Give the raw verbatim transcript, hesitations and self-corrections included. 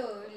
turtle.